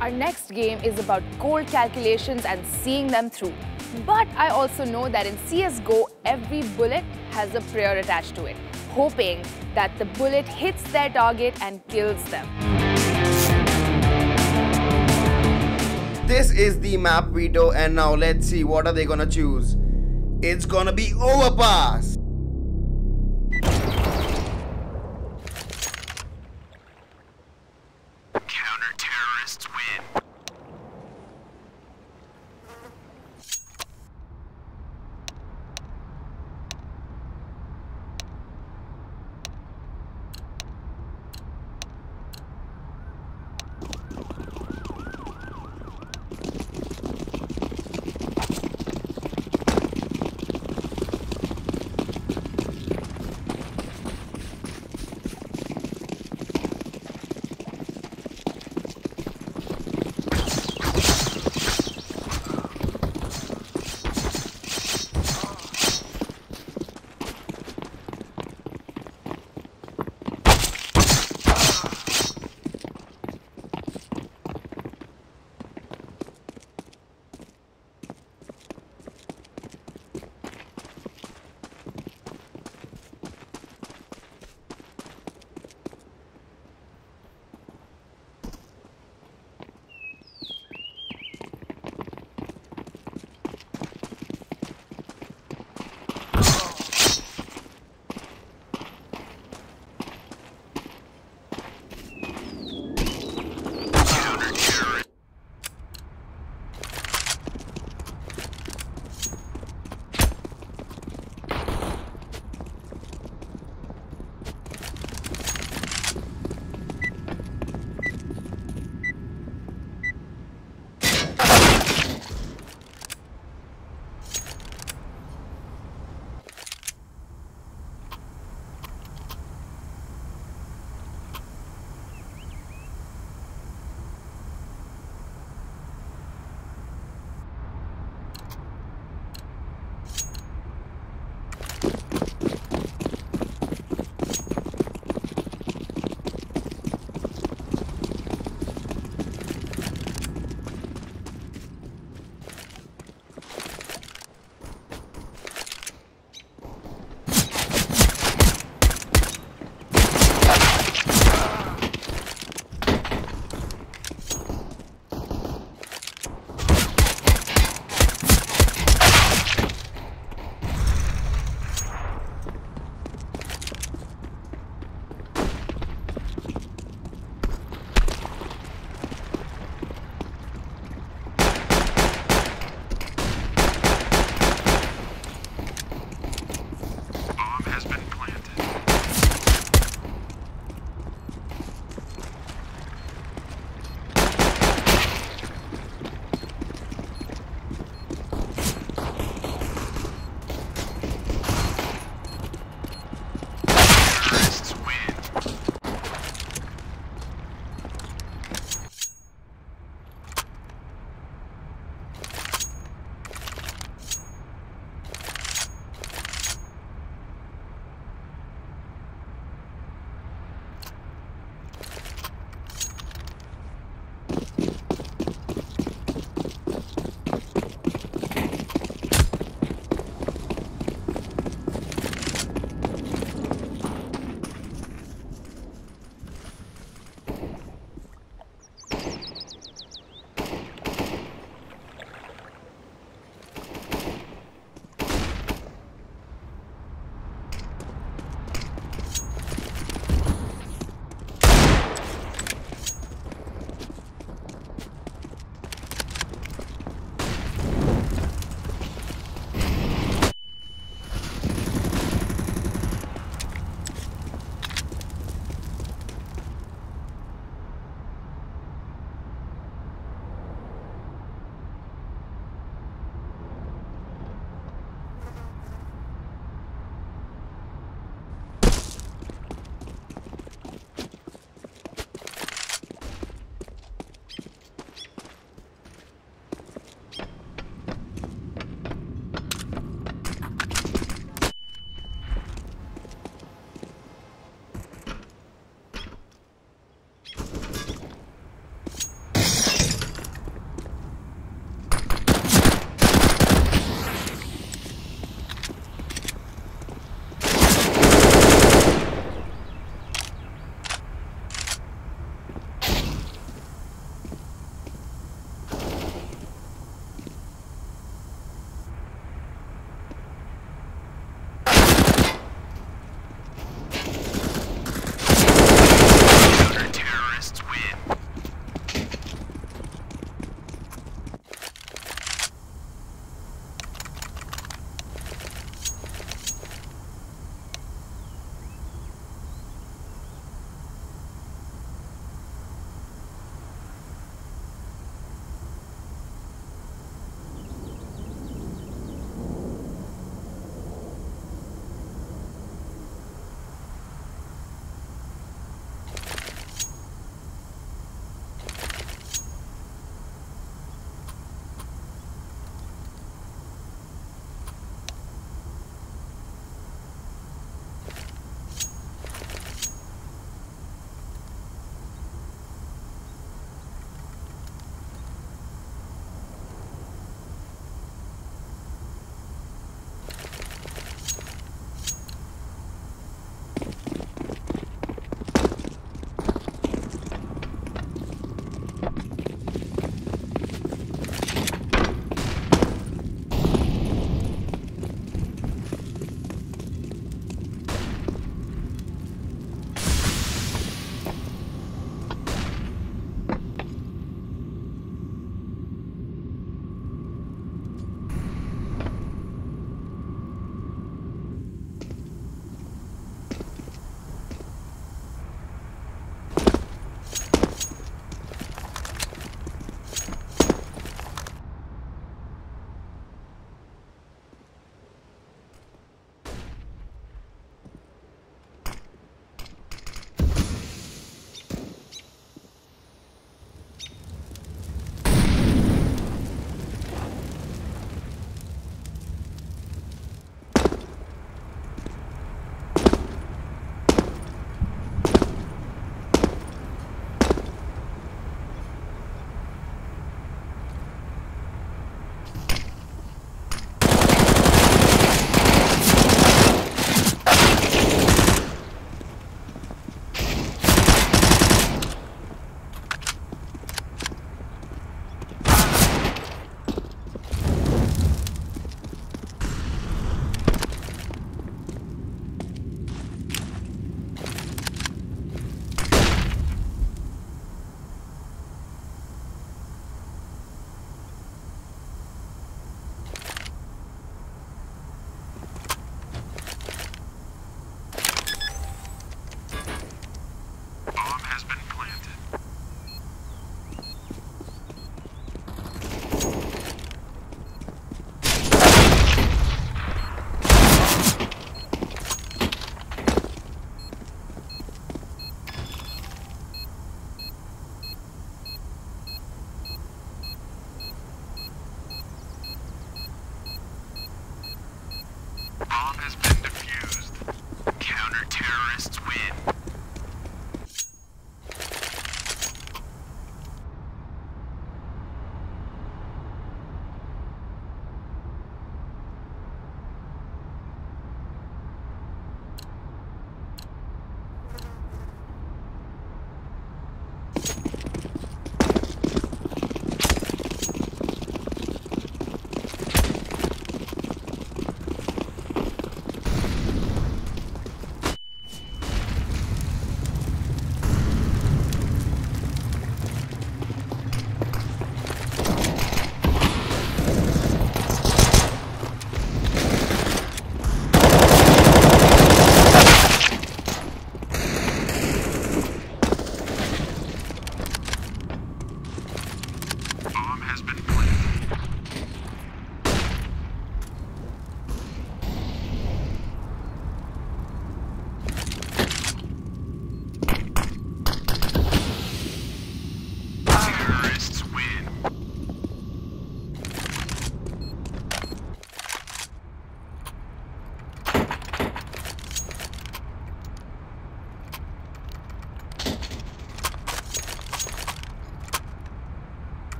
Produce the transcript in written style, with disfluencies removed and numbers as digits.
Our next game is about goal calculations and seeing them through. But I also know that in CS:GO, every bullet has a prayer attached to it, hoping that the bullet hits their target and kills them. This is the map veto, and now let's see what are they gonna choose. It's gonna be overpass. Counter-terrorists win.